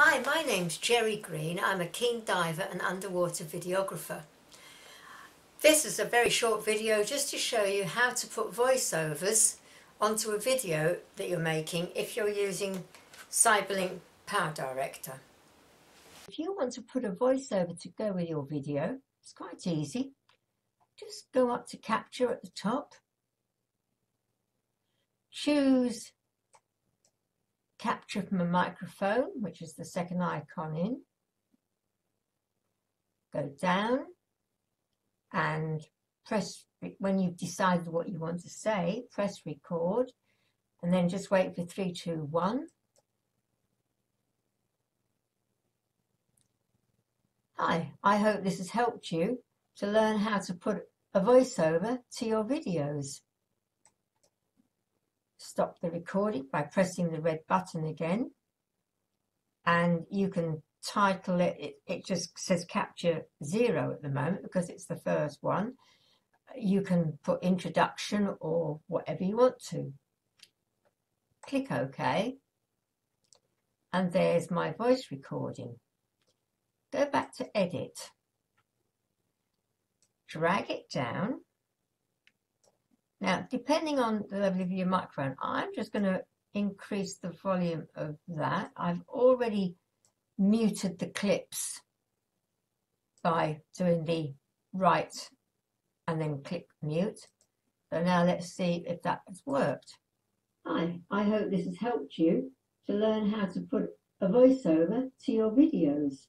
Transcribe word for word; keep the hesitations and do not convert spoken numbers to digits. Hi, my name's Jerry Green. I'm a keen diver and underwater videographer. This is a very short video just to show you how to put voiceovers onto a video that you're making if you're using CyberLink PowerDirector. If you want to put a voiceover to go with your video, it's quite easy. Just go up to Capture at the top, choose Capture from a microphone, which is the second icon in. Go down and press, when you've decided what you want to say, press record and then just wait for three, two, one. Hi, I hope this has helped you to learn how to put a voiceover to your videos. Stop the recording by pressing the red button again, and you can title it, it, it just says capture zero at the moment because it's the first one. You can put introduction or whatever you want to. Click OK, and there's my voice recording. Go back to edit, drag it down. Now, depending on the level of your microphone, I'm just going to increase the volume of that. I've already muted the clips by doing the right and then click mute. So now let's see if that has worked. Hi, I hope this has helped you to learn how to put a voiceover to your videos.